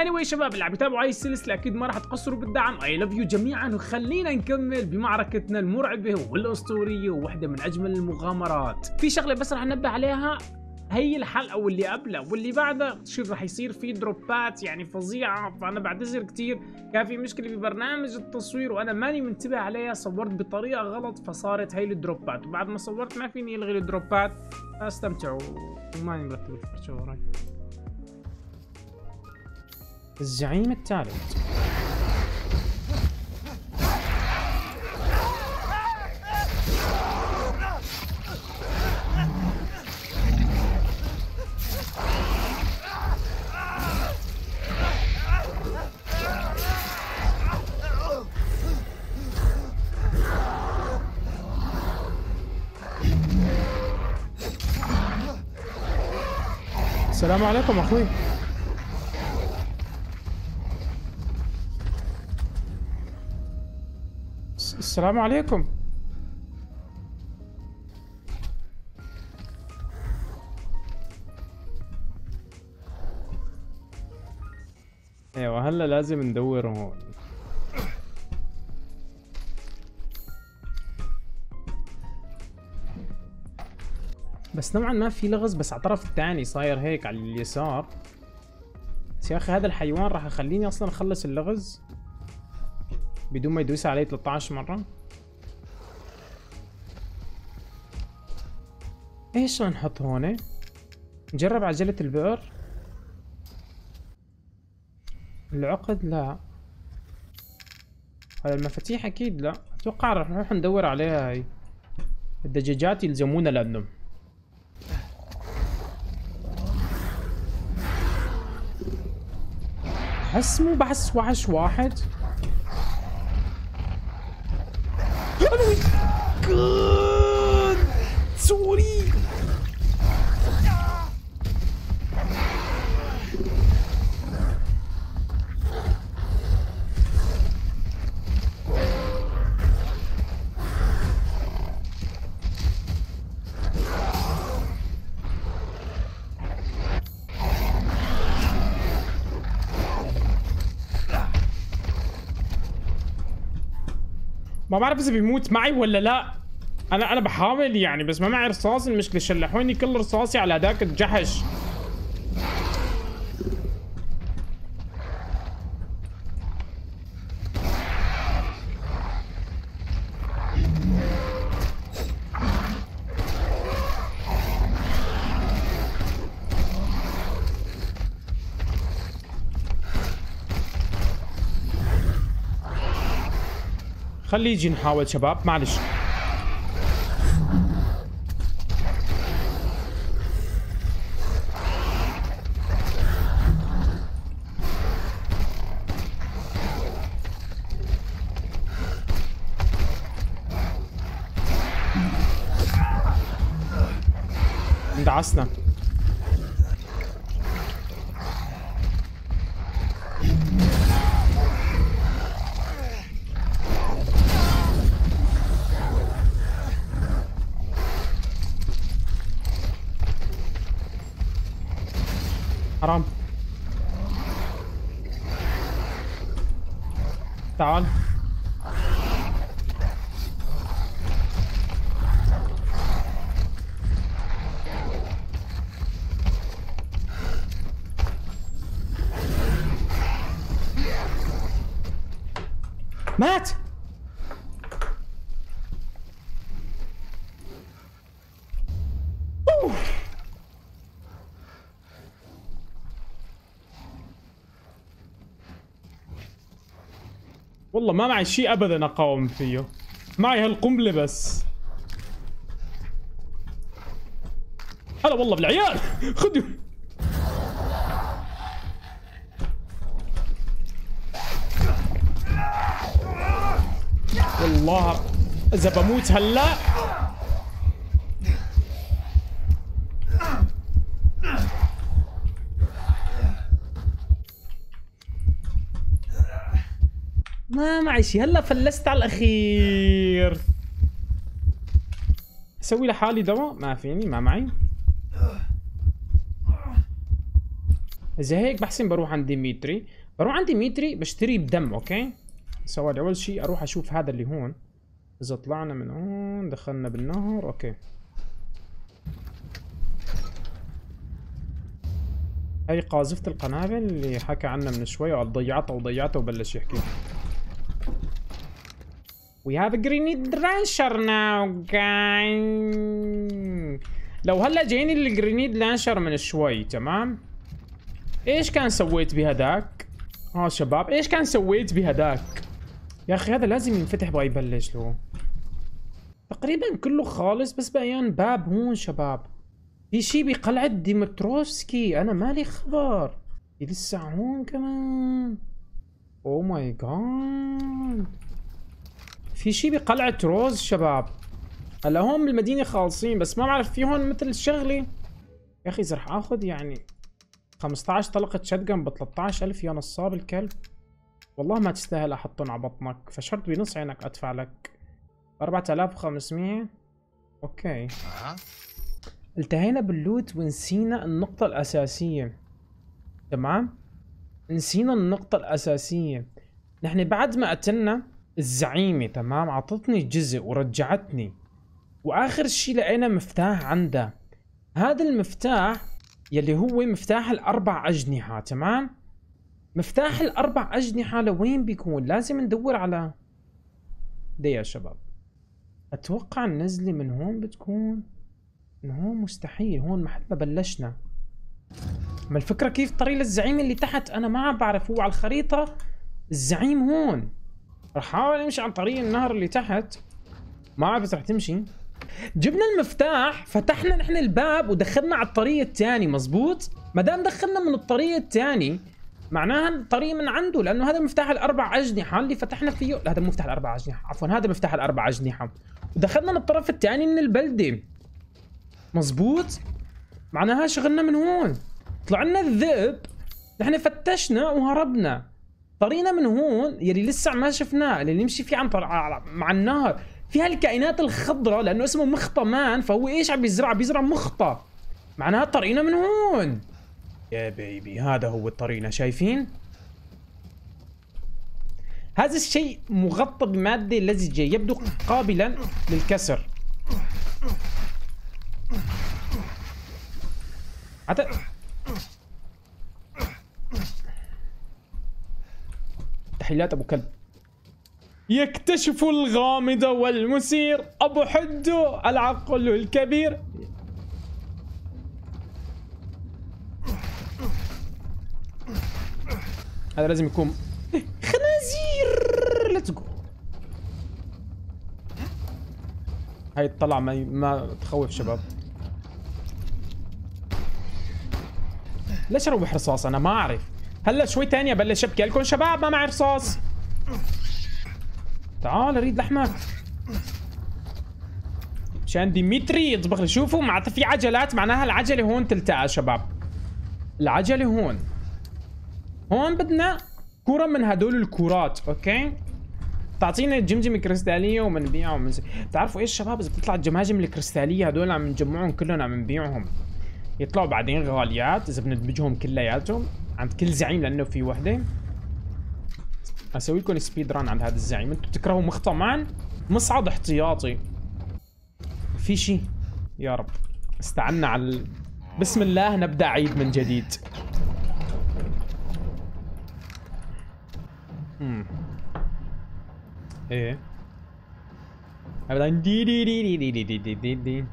Anyway شباب اللي عم يتابعوا هاي السلسلة أكيد ما راح تقصروا بالدعم، I love you جميعا. وخلينا نكمل بمعركتنا المرعبة والأسطورية ووحدة من أجمل المغامرات. في شغلة بس راح ننبه عليها، هي الحلقة واللي قبلها واللي بعدها شوف راح يصير في دروبات يعني فظيعة، فأنا بعتذر كتير. كان في مشكلة ببرنامج التصوير وأنا ماني منتبه عليها، صورت بطريقة غلط فصارت هي الدروبات، وبعد ما صورت ما فيني ألغي الدروبات. استمتعوا وماني مرتب الفرشة وراي. الزعيم الثالث. السلام عليكم أخوي. السلام عليكم. ايوه هلا لازم ندور هون. بس نوعا ما في لغز، بس على الطرف الثاني صاير هيك على اليسار. بس يا اخي هذا الحيوان راح يخليني اصلا اخلص اللغز بدون ما يدوس علي 13 مرة. ايش نحط هون؟ نجرب عجلة البئر. العقد لا. هلا المفاتيح اكيد لا. اتوقع رح نروح ندور عليها هاي. الدجاجات يلزمونا لأنهم احس مو بحس وحش واحد. كان سوري. ما بعرف اذا بيموت معي ولا لا، انا بحاول يعني بس ما معي رصاص. المشكله شلحوني كل رصاصي على هداك الجحش. خلي يجي نحاول شباب معلش. اندعسنا. حرام تعال. مات. والله ما معي شيء ابدا اقاوم فيه، معي هالقنبله بس. هلا والله بالعيال. خذوا والله اذا بموت هلا. ما معي شيء، هلا فلست على الاخير. اسوي لحالي دواء؟ ما فيني، ما معي. اذا هيك بحسن بروح عند ديميتري، بشتري بدم، اوكي؟ سوالي اول شيء اروح اشوف هذا اللي هون. اذا طلعنا من هون دخلنا بالنهر، اوكي. هي قاذفة القنابل اللي حكى عنها من شوي، وقعد ضيعتها وضيعتها وبلش يحكي. We have a grenade launcher now guys. لو هلا جايني الجرينيد لانشر من شوي، تمام؟ ايش كان سويت بهداك؟ شباب ايش كان سويت بهداك؟ يا اخي هذا لازم ينفتح بقى يبلش له. تقريبا كله خالص، بس بقيان باب هون شباب. في شي بقلعة ديمتروفسكي انا مالي خبر. لسه هون كمان. اوه ماي جاد. في شي بقلعة روز شباب. هلا هون بالمدينة خالصين، بس ما بعرف في هون مثل شغلة. يا اخي اذا رح اخذ يعني 15 طلقة شتجن ب 13,000 يا نصاب الكلب. والله ما تستاهل احطهم على بطنك، فشرط بنص عينك ادفع لك 4,500. اوكي. التهينا باللوت ونسينا النقطة الأساسية. تمام؟ نسينا النقطة الأساسية. نحن بعد ما قتلنا الزعيمة، تمام؟ عطتني جزء ورجعتني. وآخر شي لقينا مفتاح عندها. هذا المفتاح يلي هو مفتاح الأربع أجنحة، تمام؟ مفتاح الأربع أجنحة لوين بيكون؟ لازم ندور على دي يا شباب. أتوقع النزلة من هون بتكون. من هون مستحيل، هون محل ما بلشنا. ما الفكرة كيف طريق للزعيم اللي تحت؟ أنا ما عم بعرف، هو على الخريطة الزعيم هون. رح أحاول أمشي عن طريق النهر اللي تحت. ما عرفت رح تمشي. جبنا المفتاح، فتحنا نحن الباب ودخلنا على الطريق الثاني، مزبوط؟ ما دام دخلنا من الطريق الثاني معناها الطريق من عنده، لأنه هذا مفتاح الأربع أجنحة اللي فتحنا فيه، هذا مو مفتاح الأربع أجنحة، عفوا هذا مفتاح الأربع أجنحة، ودخلنا من الطرف الثاني من البلدة. مزبوط؟ معناها شغلنا من هون. طلع لنا الذئب، نحن فتشنا وهربنا. طريقنا من هون يلي لسه ما شفناه، اللي نمشي فيه عن مع النهر، في هالكائنات الخضراء لانه اسمه مخطمان، فهو ايش عم بيزرع؟ بيزرع مخطة. معناها طريقنا من هون. يا بيبي هذا هو طريقنا، شايفين؟ هذا الشيء مغطى بمادة لزجة يبدو قابلا للكسر. حتى تحيات ابو كلب. يكتشف الغامض والمثير ابو حدو العقل الكبير. هذا لازم يكون خنازير. ليتس جو. هاي الطلعه ما تخوف شباب. ليش اروح رصاص؟ انا ما اعرف. هلا شوي ثانيه بلش ابكي لكم شباب، ما معي رصاص. تعال اريد لحمك مشان ديمتري يطبخ لي. شوفوا معناتها في عجلات، معناها العجله هون تلتقى شباب. العجله هون. هون بدنا كره من هدول الكرات، اوكي؟ بتعطينا جمجمه كريستاليه ومنبيعها بتعرفوا ايش شباب؟ اذا بتطلع الجماجم الكريستاليه هدول عم نجمعهم كلهم، عم نبيعهم. يطلعوا بعدين غاليات اذا بندمجهم كلياتهم عند كل زعيم، لانه في وحده. اسوي لكم سبيد ران عند هذا الزعيم. انتم بتكرهوا مخطمان؟ مصعد احتياطي. في شيء؟ يا رب استعنا على بسم الله نبدا عيد من جديد. ايه ابدا. دي دي دي دي دي دي دي دي دي.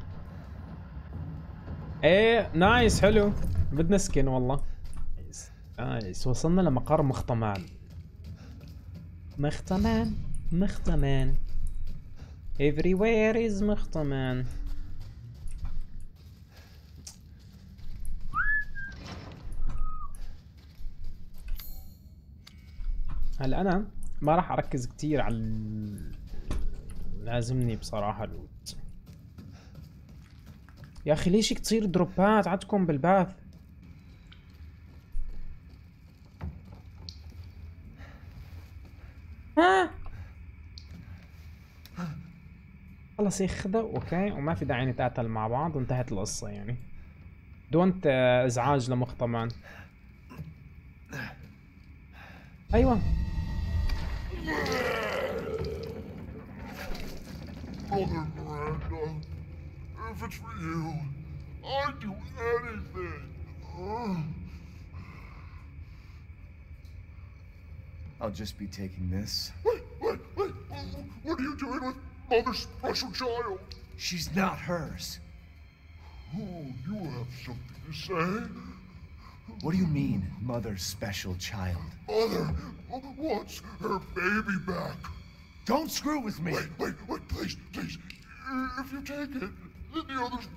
ايه نايس، حلو. بدنا سكن والله. نايس. وصلنا لمقر مخطمان. مخطمان مخطمان everywhere is مخطمان. هلا انا ما راح اركز كثير على لازمني بصراحة لوت. يا اخي ليش كتصير دروبات عندكم بالباث؟ ها خلص ياخذها اوكي وما في داعي نتقاتل مع بعض وانتهت القصة يعني. دونت ازعاج لمخ طبعا. ايوه Mother Miranda, if it's for you, I'd do anything. I'll just be taking this. Wait, what are you doing with Mother's special child? She's not hers. Oh, you have something to say? What do you mean, Mother's special child? Mother wants her baby back. Don't screw with me! Wait, please. If you take it, then the others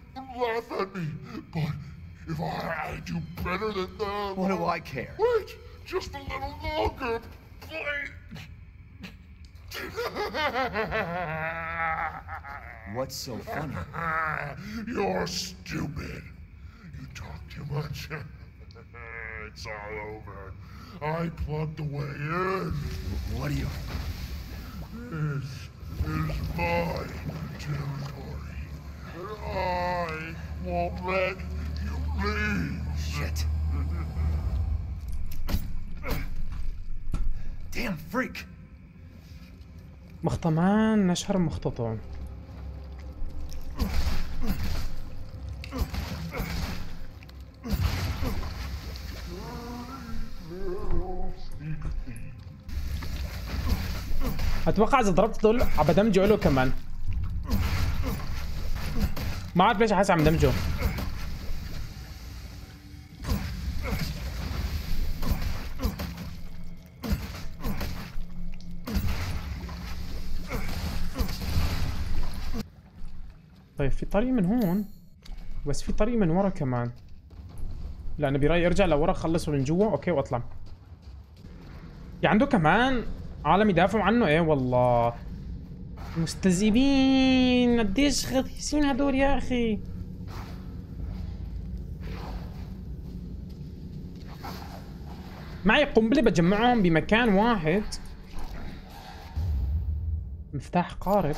laugh at me. But if I do better than them... What do I care? Wait, just a little longer, please. What's so funny? You're stupid. You talk too much. It's all over. I plugged the way in. What do you... This is my territory, and I won't let you leave. Shit. Damn freak. مخطمان نشهر مخططه. اتوقع اذا ضربت دول عبدمجه له كمان. ما عارف ليش حاسس عم دمجه. طيب في طريق من هون بس في طريق من ورا كمان. لا انا برايي ارجع لورا خلصوا من جوا اوكي واطلع. يعني عنده كمان عالم يدافعوا عنه ايه والله مستذئبين قديش خبيثين هدول يا اخي. معي قنبله بجمعهم بمكان واحد. مفتاح قارب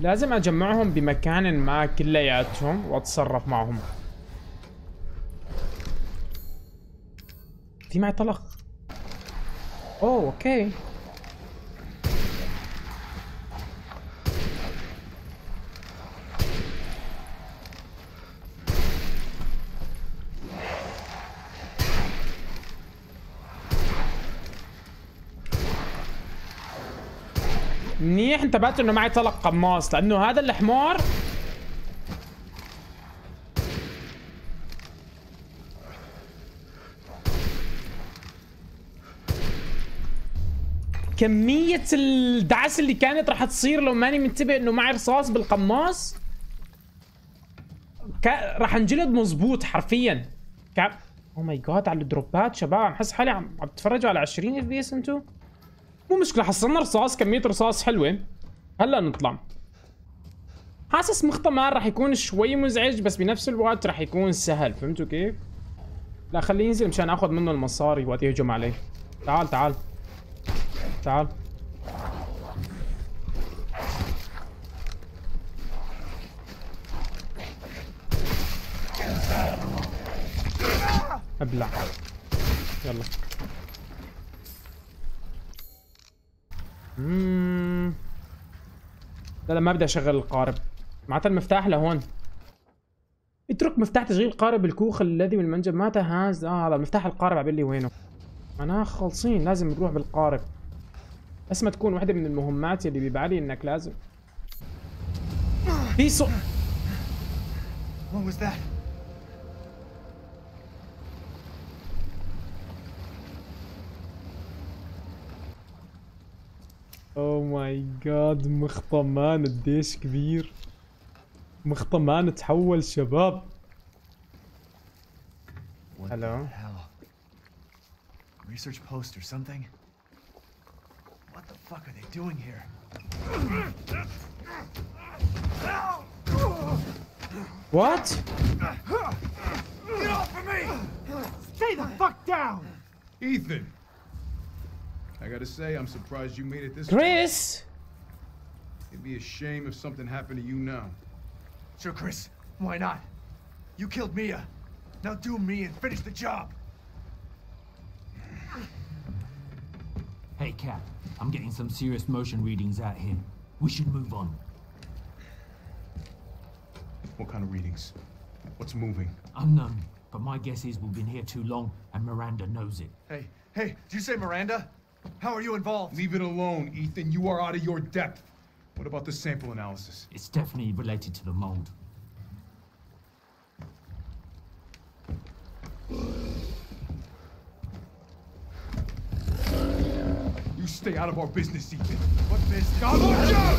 لازم اجمعهم بمكان ما كلياتهم واتصرف معهم. في معي طلق. اوه اوكي منيح انتبهت انه معي طلق قماص لانه هذا الحمار كمية الدعس اللي كانت راح تصير لو ماني منتبه انه معي رصاص بالقماص راح انجلد مظبوط حرفيا. او ماي جاد على الدروبات شباب عم حس حالي عم تتفرجوا على 20 اف بي اس انتو. مو مشكلة حصلنا رصاص كمية رصاص حلوة. هلا نطلع. حاسس مختمر راح يكون شوي مزعج بس بنفس الوقت راح يكون سهل فهمتوا كيف؟ لا خليه ينزل مشان اخذ منه المصاري وقت يهجم علي. تعال تعال تعال ابلع يلا. لا ما بدي اشغل القارب معناتها المفتاح لهون. اترك مفتاح تشغيل قارب الكوخ الذي من منجم مات هذا. هذا مفتاح القارب عبالي لي وينه. انا خالصين لازم نروح بالقارب. بس ما تكون وحده من المهمات يلي ببالي انك لازم في صوت. اوه ماي جاد مخطمان قديش كبير. مخطمان تحول شباب. هلا Research post or something? What the fuck are they doing here? What? Get off of me! Stay the fuck down! Ethan! I gotta say, I'm surprised you made it this far. Chris! It'd be a shame if something happened to you now. Sure, Chris. Why not? You killed Mia. Now do me and finish the job. Hey, Cap. I'm getting some serious motion readings out here. We should move on. What kind of readings? What's moving? Unknown. But my guess is we've been here too long, and Miranda knows it. Hey, did you say Miranda? How are you involved? Leave it alone, Ethan. You are out of your depth. What about the sample analysis? It's definitely related to the mold. You stay out of our business, Ethan. What business? God, watch out!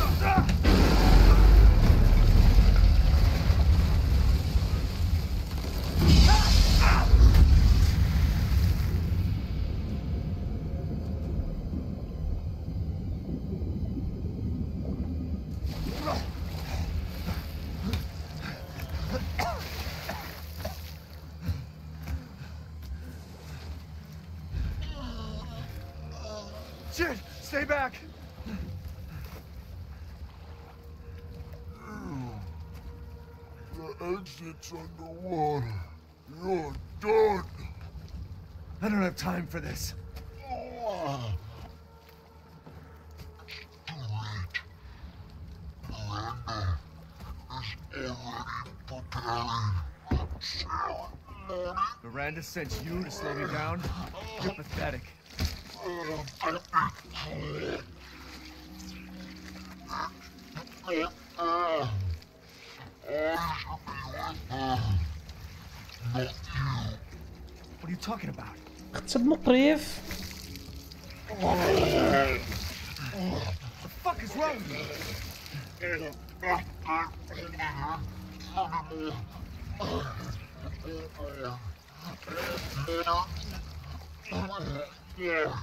Stay back! The exit's underwater. You're done! I don't have time for this. Too late. Miranda is already preparing. Slow morning. Miranda sent you to slow me down? You're pathetic. What are you talking about? It's a microwave. What the fuck is wrong with you? Yeah.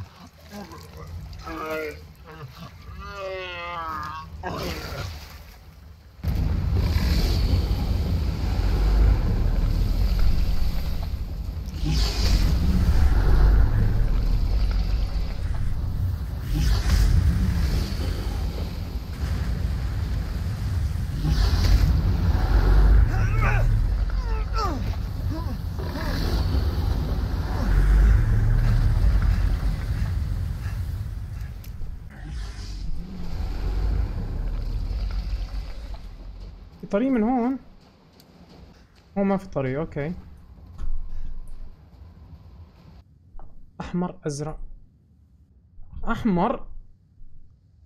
طريق من هون هو ما في طريق. اوكي احمر ازرق احمر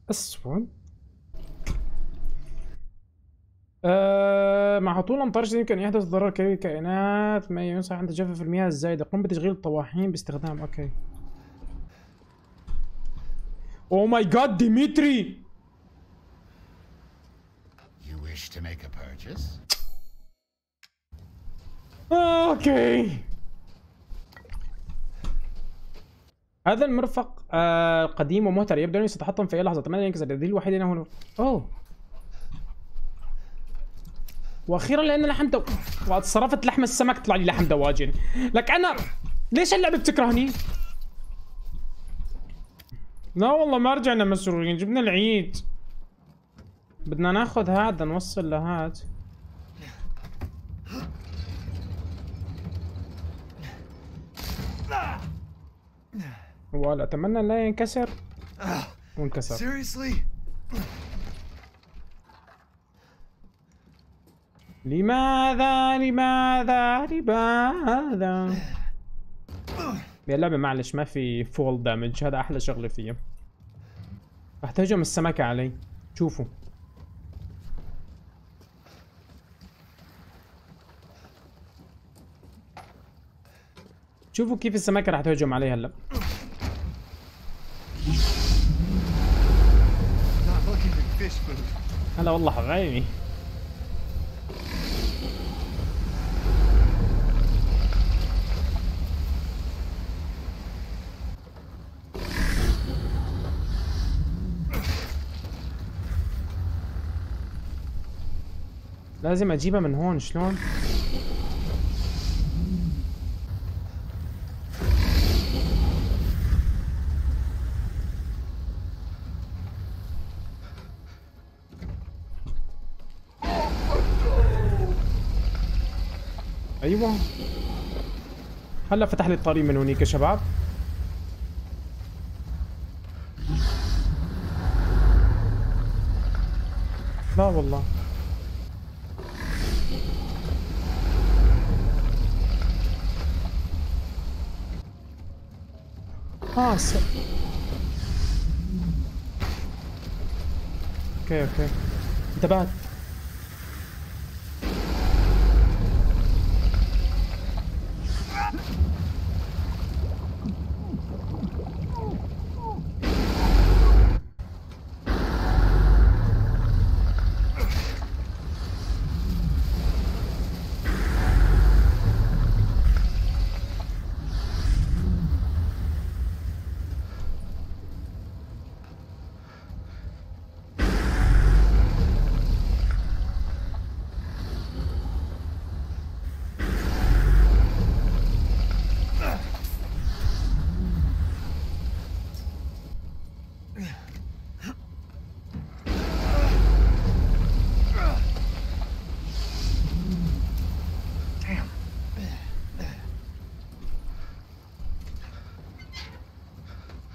اسود مع هطول امطار شديد يمكن يحدث ضرر كبير للكائنات ما ينصح عند تجفف المياه الزايده. قم بتشغيل الطواحين باستخدام اوكي. او ماي جاد ديمتري. To make a purchase. Okay. هذا المرفق قديم ومهتر يبدو أنه سيتحطم في أي لحظة. أتمنى أن ينكسر. الدليل الوحيد هنا هو أوه. وأخيرا لأن لحم دو. وصرفت لحم السمك طلع لي لحم دواجن. لك أنا ليش اللعبة بتكرهني؟ لا والله ما رجعنا مسرورين. جبنا العيد. بدنا ناخذ هذا نوصل لهاد. ولا اتمنى لا ينكسر وانكسر. لماذا لماذا لماذا؟ يا لعبة معلش ما في فول دامج هذا احلى شغلة فيه. راح تهجم السمكة علي شوفوا. شوفوا كيف السمكة راح تهجم عليه هلا. هلا والله حبايبي. لازم اجيبها من هون. شلون؟ ايوه هلا فتح لي الطريق من هونيك يا شباب. لا والله خاص. اوكي اوكي انتبهت.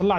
طلع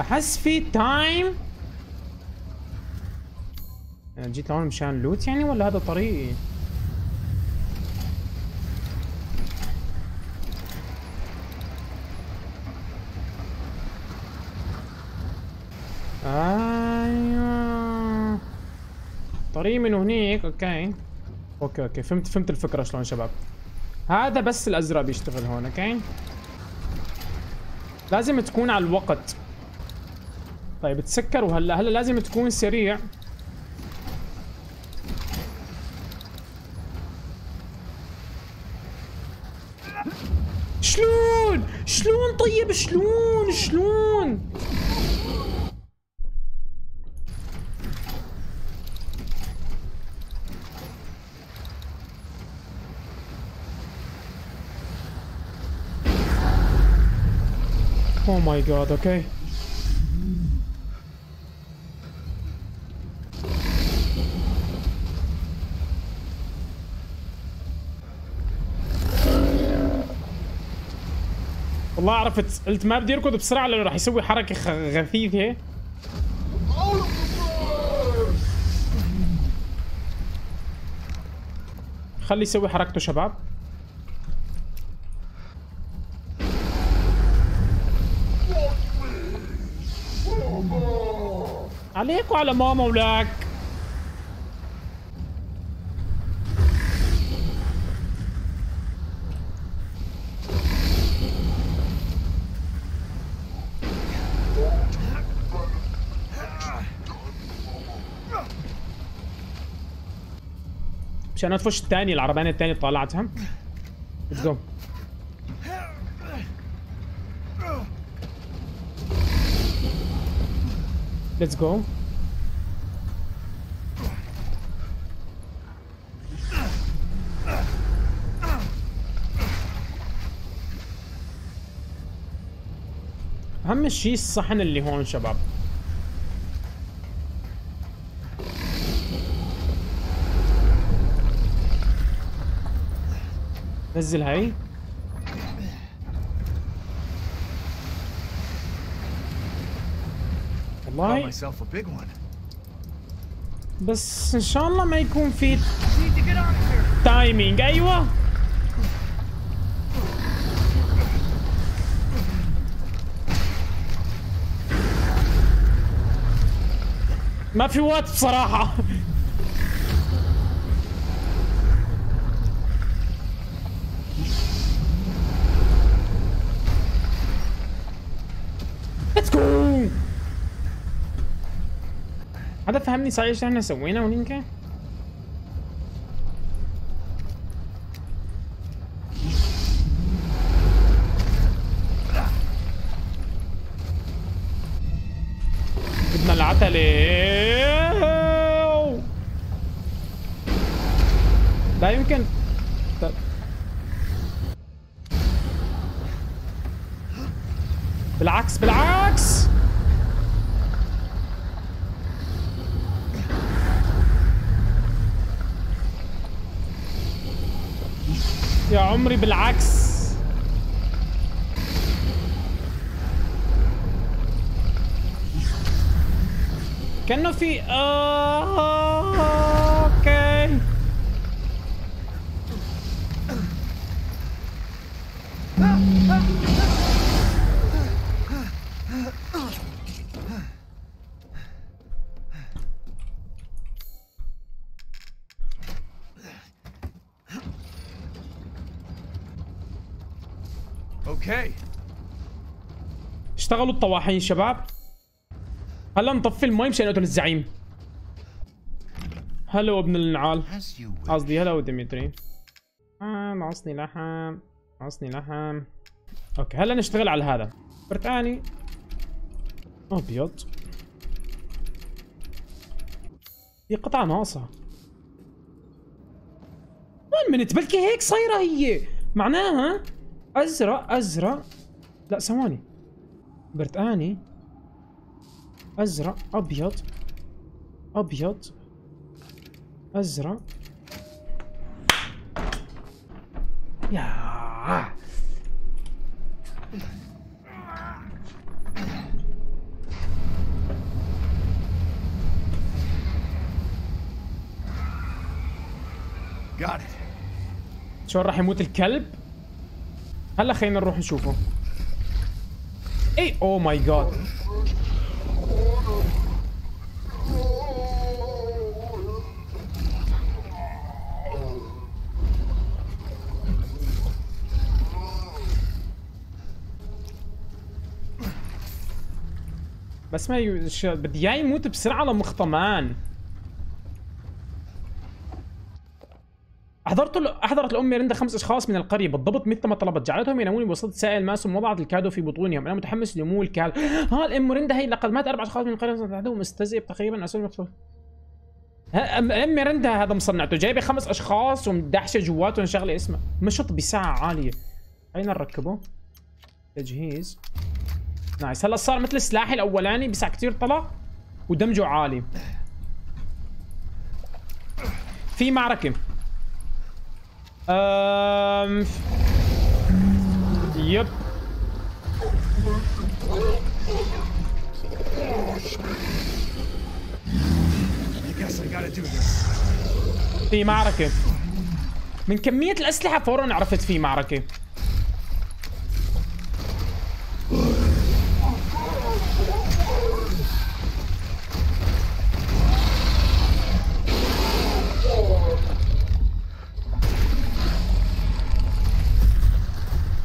احس في تايم. جيت لهون مشان لوت يعني ولا هذا طريقي؟ ايوه طريق من هنيك. اوكي اوكي اوكي فهمت فهمت الفكرة شلون شباب. هذا بس الازرق بيشتغل هون. اوكي لازم تكون على الوقت. طيب تسكر وهلا هلا لازم تكون سريع. شلون؟ شلون طيب شلون؟ شلون؟ اوه ماي جاد. اوكي والله عرفت قلت ما بدي اركض بسرعه لانه راح يسوي حركه غثيثه. خلي يسوي حركته شباب. عليك وعلى ماما ولاك. عشان تفوش الثانية العربانة الثانية طلعتها. ليتس جو. ليتس جو. أهم شيء الصحن اللي هون شباب. نزل هاي. والله بس ان شاء الله ما يكون في تايمينج. ايوه ما في وقت بصراحة. ليتس جو. حدا فهمني صحيح ايش احنا سوينا هونيك؟ بدنا العتلة. لا يمكن. بالعكس بالعكس. يا عمري بالعكس. كأنه في اوكي. اوكي اشتغلوا الطواحين شباب. هلا نطفي المي مشان نقتل الزعيم. هلا ابن النعال، قصدي هلا ديمتري. ناقصني لحم، ناقصني لحم. اوكي هلا نشتغل على هذا. برتقاني ابيض. هي قطعة ناقصة. وين منت بلكي هيك صايرة هي، معناها ازرق ازرق. لا ثواني. برتقاني ازرق ابيض ابيض ازرق. يا شلون راح يموت الكلب؟ هلا خلينا نروح نشوفه. اي او ماي جاد. بس ما بدي اياه يموت بسرعه لمخطمان. احضرت الام ميرندا 5 اشخاص من القريه بالضبط مثل ما طلبت، جعلتهم ينامون بوسط سائل ما ثم وضعت الكادو في بطونهم. انا متحمس لنمو الكادو. ها الام ميرندا هي لقد مات 4 اشخاص من القريه وهم مستذئب تقريبا اسود مقتول. الام ميرندا هذا مصنعته، جايبه 5 اشخاص ومدحشه جواتهم شغله اسمها مشط بساعه عاليه. خلينا نركبه تجهيز. نايس هلا صار مثل سلاحي الاولاني بيسع كثير طلق ودمجه عالي. في معركه. يب في معركه. من كميه الاسلحه فورا عرفت في معركه.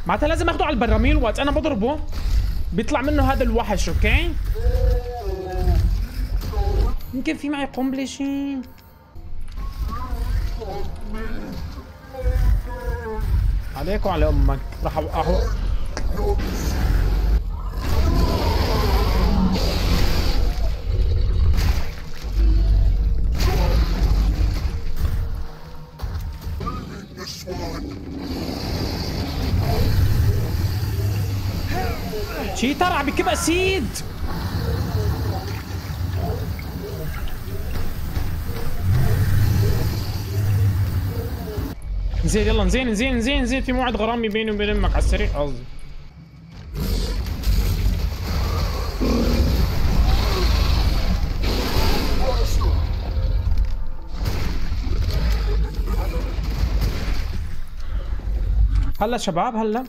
معناتها لازم اخده على البراميل. وقت انا بضربه بيطلع منه هذا الوحش. اوكي يمكن في معي قنبله شيء. عليك وعلى امك راح اوقعه. شي طرع بكب اسيد. زين يلا نزين نزين نزين نزين. في موعد غرامي بيني وبين امك على السريع قصدي. هلا شباب هلا.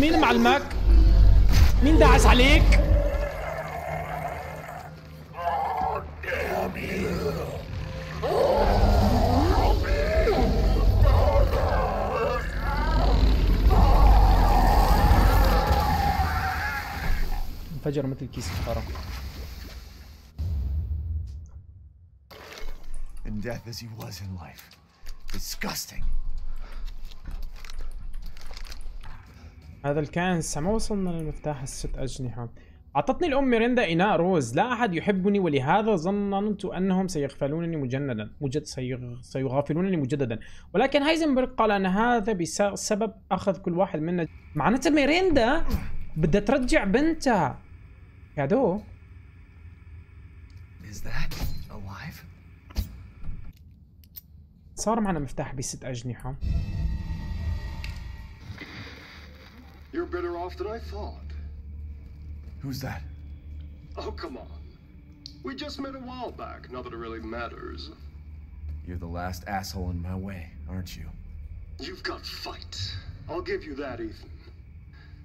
مين معلمك؟ مين دعس عليك؟ انفجر مثل كيس فخار. In death as he was in life. Disgusting. هذا الكنز ما وصلنا للمفتاح الست أجنحة. أعطتني الأم ميريندا إناء روز، لا أحد يحبني ولهذا ظننت أنهم سيغفلونني مجندا، سيغافلونني مجددا، ولكن هايزنبرغ قال أن هذا بسبب أخذ كل واحد منا. معناتها ميريندا بدها ترجع بنتها. كادو. صار معنا مفتاح بست أجنحة. You're better off than I thought. Who's that? Oh, come on. We just met a while back, not that it really matters. You're the last asshole in my way, aren't you? You've got fight. I'll give you that, Ethan.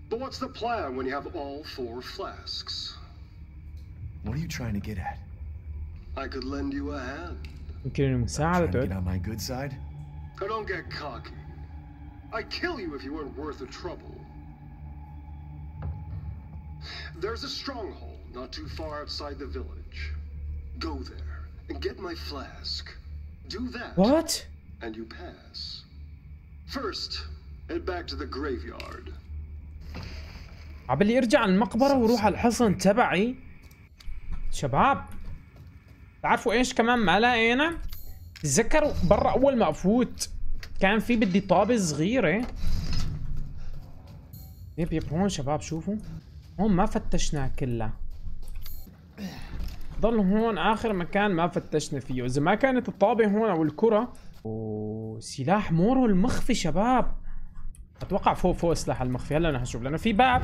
But what's the plan when you have all four flasks? What are you trying to get at? I could lend you a hand. I'm trying to get on my good side? I don't get cocky. I'd kill you if you weren't worth the trouble. There's a stronghold not too far outside the village. Go there and get my flask. Do that. What? And you pass. First, head back to the graveyard. عبالي ارجع على المقبرة وروح على الحصن تبعي. شباب تعرفوا ايش كمان ما لقينا؟ تذكروا برا اول ما افوت كان في بدي طابة صغيرة. يب هون شباب شوفوا. هون ما فتشناه كله. ضل هون اخر مكان ما فتشنا فيه، اذا ما كانت الطابه هون او الكره. وسلاح مورو المخفي شباب. اتوقع فوق سلاح المخفي، هلا رح نشوف لانه في باب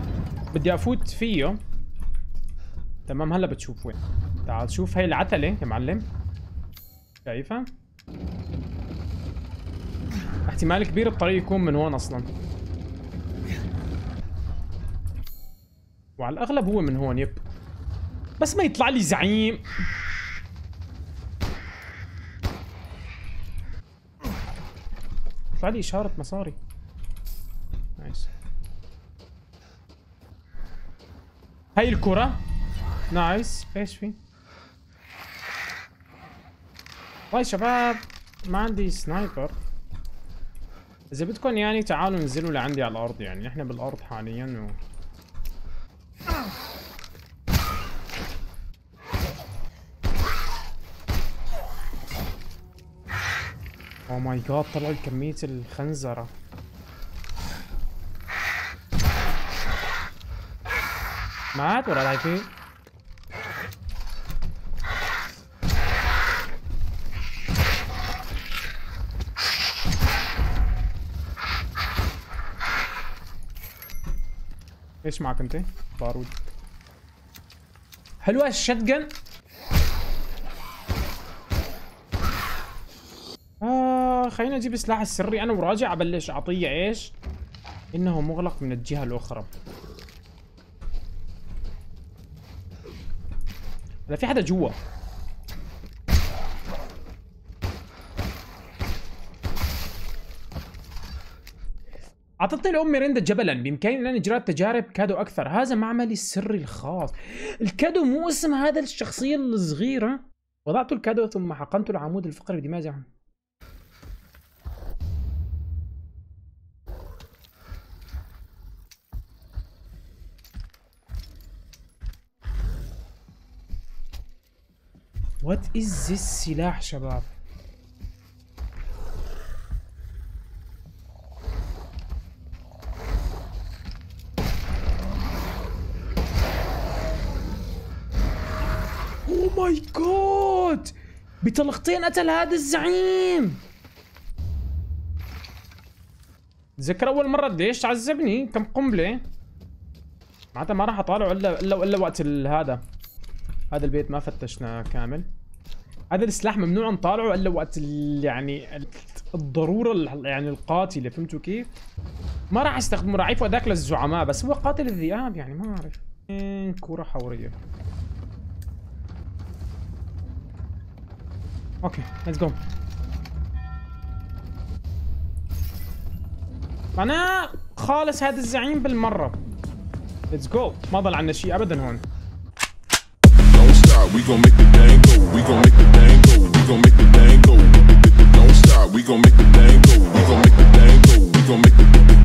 بدي افوت فيه. تمام هلا بتشوف وين. تعال شوف هي العتله يا معلم. شايفها؟ احتمال كبير الطريق يكون من هون اصلا. وعلى الاغلب هو من هون يب، بس ما يطلع لي زعيم. يطلع لي اشاره مصاري. نايس. هاي الكره. نايس. ايش في؟ طيب شباب ما عندي سنايبر. اذا بدكم يعني تعالوا انزلوا لعندي على الارض، يعني نحن بالارض حاليا و اوه ماي جاد طلع كمية الخنزرة. مات ولا لايفي؟ ايش معك انت؟ بارود. حلوة الشتجن. خلينا نجيب السلاح السري انا وراجع ابلش اعطيه ايش؟ انه مغلق من الجهه الاخرى. هلا في حدا جوا. اعطتني الام ميريندا جبلا بامكاني ان اجراء تجارب كادو اكثر، هذا معملي السري الخاص. الكادو مو اسم هذا الشخصيه الصغيره. وضعت الكادو ثم حقنت العمود الفقري بدماغه. وات از ذيس سلاح شباب؟ اوه ماي جاد بطلقتين قتل هذا الزعيم. تذكر اول مره قديش تعذبني كم قنبله. معناتها ما راح اطالعه الا وقت هذا. هذا البيت ما فتشناه كامل. هذا السلاح ممنوع نطالعه الا وقت يعني الضروره يعني القاتله، فهمتوا كيف؟ ما راح استخدمه، راح يفوت ذاك للزعماء، بس هو قاتل الذئاب يعني ما اعرف. كرة حورية. اوكي ليتس جو. انا خالص هذا الزعيم بالمرة. ليتس جو، ما ضل عنا شيء ابدا هون. We gon' make the thing go. We gon' make the thing go. We gon' make the thing go. Don't stop. We gon' make the thing go. We gon' make the thing go. We gon' make the